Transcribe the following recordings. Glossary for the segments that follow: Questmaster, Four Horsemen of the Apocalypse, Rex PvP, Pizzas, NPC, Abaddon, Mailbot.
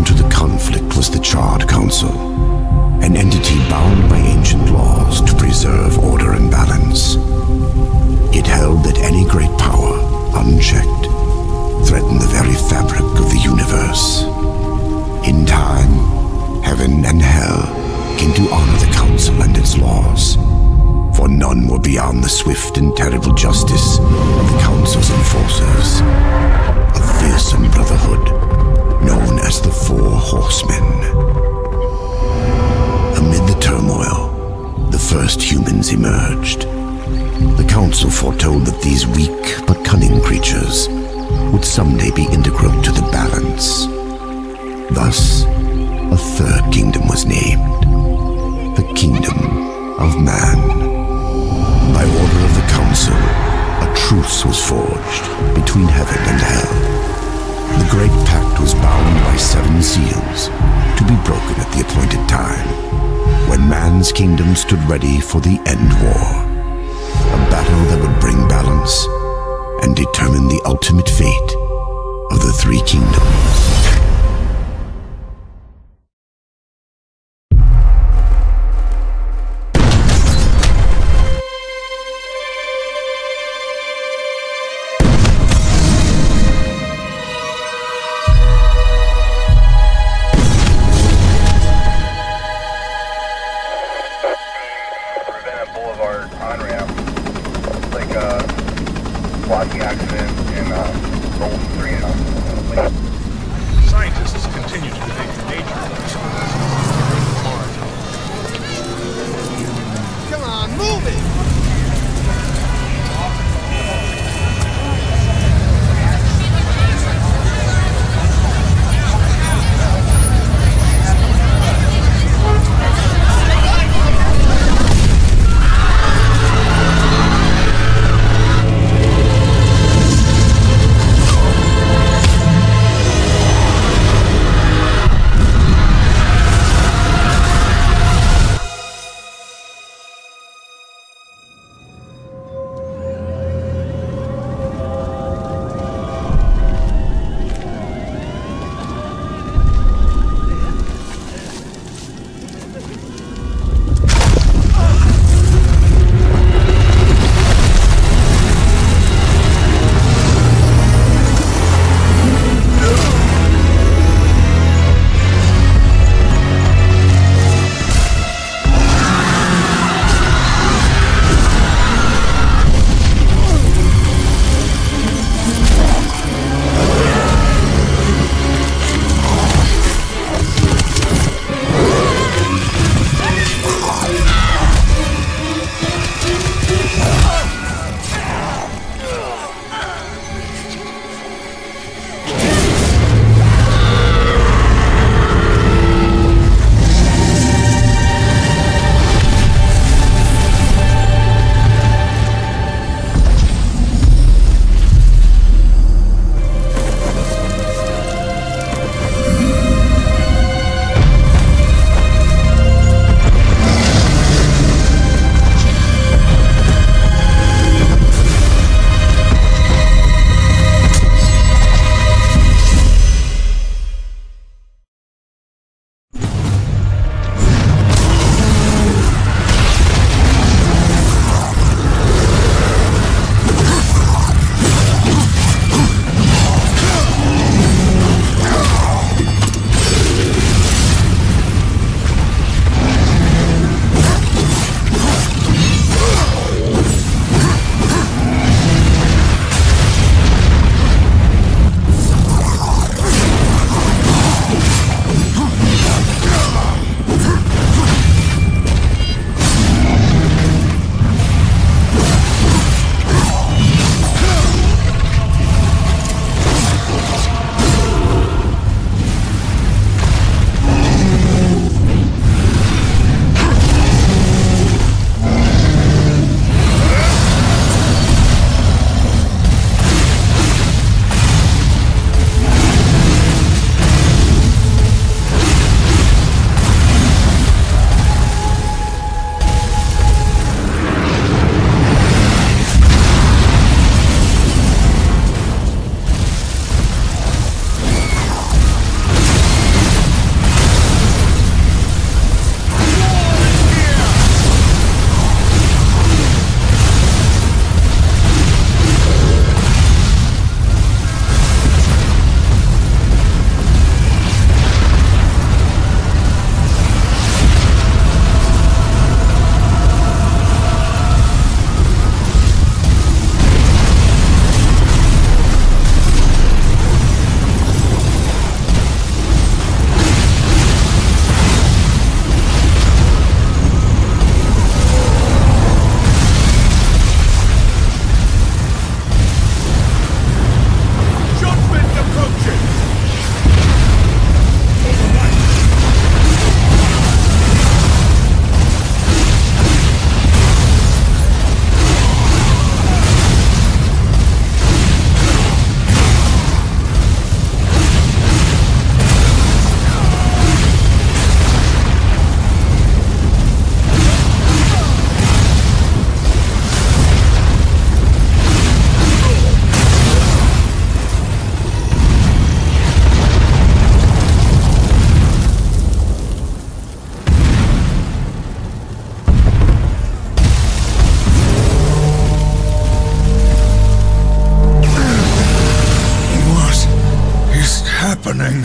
home to the conflict was the Charred Council, an entity bound by ancient laws to preserve order and balance. It held that any great power, unchecked, threatened the very fabric of the universe. In time, heaven and hell came to honor the council and its laws, for none were beyond the swift and terrible justice of the council's enforcers. A fearsome brotherhood known as the Four Horsemen. Amid the turmoil, the first humans emerged. The council foretold that these weak but cunning creatures would someday be integral to the balance. Thus, a third kingdom was named, the Kingdom of Man. By order of the council, a truce was forged between heaven and hell. The great pact was bound by 7 seals, to be broken at the appointed time, when man's kingdom stood ready for the end war. A battle that would bring balance and determine the ultimate fate of the 3 kingdoms. Blocking accident in Roll 3 and happening?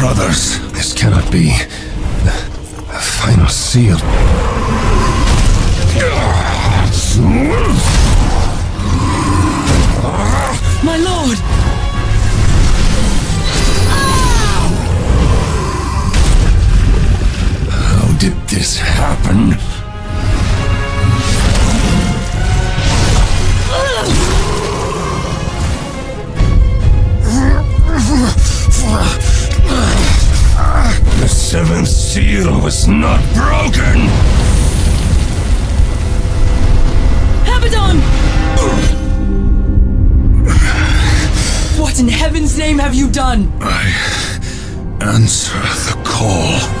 Brothers, this cannot be the final seal. My lord! How did this happen? The seventh seal was not broken! Abaddon! What in heaven's name have you done? I answer the call.